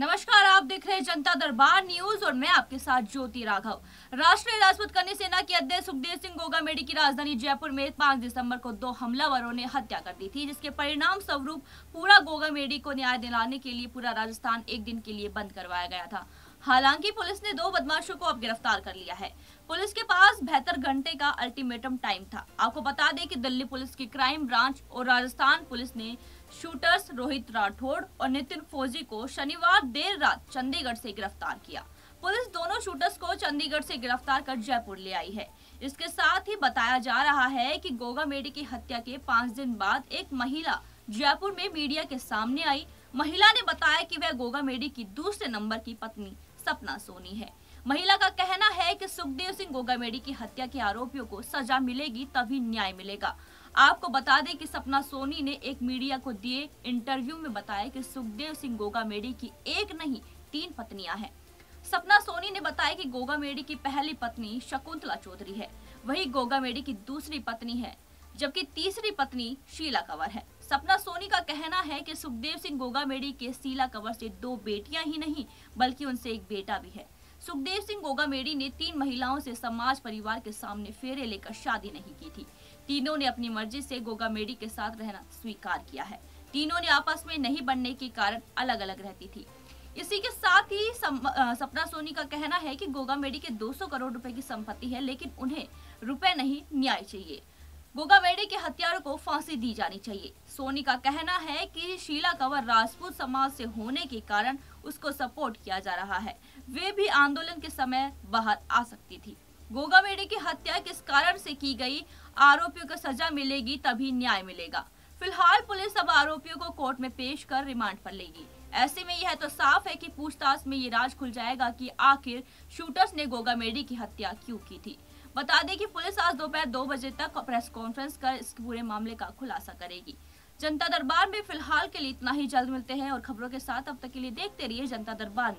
नमस्कार, आप देख रहे हैं जनता दरबार न्यूज और मैं आपके साथ ज्योति राघव। राष्ट्रीय राजपूत करणी सेना के अध्यक्ष सुखदेव सिंह गोगामेड़ी की राजधानी जयपुर में 5 दिसंबर को 2 हमलावरों ने हत्या कर दी थी, जिसके परिणाम स्वरूप पूरा गोगामेड़ी को न्याय दिलाने के लिए पूरा राजस्थान एक दिन के लिए बंद करवाया गया था। हालांकि पुलिस ने 2 बदमाशों को अब गिरफ्तार कर लिया है। पुलिस के पास 72 घंटे का अल्टीमेटम टाइम था। आपको बता दें कि दिल्ली पुलिस की क्राइम ब्रांच और राजस्थान पुलिस ने शूटर्स रोहित राठौड़ और नितिन फौजी को शनिवार देर रात चंडीगढ़ से गिरफ्तार किया। पुलिस दोनों शूटर्स को चंडीगढ़ से गिरफ्तार कर जयपुर ले आई है। इसके साथ ही बताया जा रहा है कि गोगामेड़ी की हत्या के 5 दिन बाद एक महिला जयपुर में मीडिया के सामने आई। महिला ने बताया कि वह गोगामेड़ी की दूसरे नंबर की पत्नी सपना सोनी है। महिला का कहना है कि सुखदेव सिंह गोगामेड़ी की हत्या के आरोपियों को सजा मिलेगी तभी न्याय मिलेगा। आपको बता दें कि सपना सोनी ने एक मीडिया को दिए इंटरव्यू में बताया कि सुखदेव सिंह गोगामेड़ी की एक नहीं 3 पत्नियां हैं। सपना सोनी ने बताया कि गोगामेड़ी की पहली पत्नी शकुंतला चौधरी है, वही गोगामेड़ी की दूसरी पत्नी है, जबकि तीसरी पत्नी शीला कंवर है। सपना सोनी का कहना है कि सुखदेव सिंह गोगामेड़ी के शीला कंवर से 2 बेटियां ही नहीं बल्कि उनसे एक बेटा भी है। सुखदेव सिंह गोगामेड़ी ने 3 महिलाओं से समाज परिवार के सामने फेरे लेकर शादी नहीं की थी। तीनों ने अपनी मर्जी से गोगामेड़ी के साथ रहना स्वीकार किया है। तीनों ने आपस में नहीं बनने के कारण अलग अलग रहती थी। इसी के साथ ही सपना सोनी का कहना है कि गोगामेड़ी के 200 करोड़ रुपए की संपत्ति है, लेकिन उन्हें रुपए नहीं न्याय चाहिए। गोगामेड़ी के हत्यारों को फांसी दी जानी चाहिए। सोनी का कहना है कि शीला कंवर राजपूत समाज से होने के कारण उसको सपोर्ट किया जा रहा है। वे भी आंदोलन के समय बाहर आ सकती थी। गोगामेड़ी की हत्या किस कारण से की गई, आरोपियों को सजा मिलेगी तभी न्याय मिलेगा। फिलहाल पुलिस अब आरोपियों को कोर्ट में पेश कर रिमांड पर लेगी। ऐसे में यह तो साफ है कि पूछताछ में ये राज खुल जाएगा कि आखिर शूटर्स ने गोगामेड़ी की हत्या क्यों की थी। बता दें कि पुलिस आज दोपहर 2 बजे तक प्रेस कॉन्फ्रेंस कर इस पूरे मामले का खुलासा करेगी। जनता दरबार में फिलहाल के लिए इतना ही। जल्द मिलते हैं और खबरों के साथ। अब तक के लिए देखते रहिए जनता दरबार।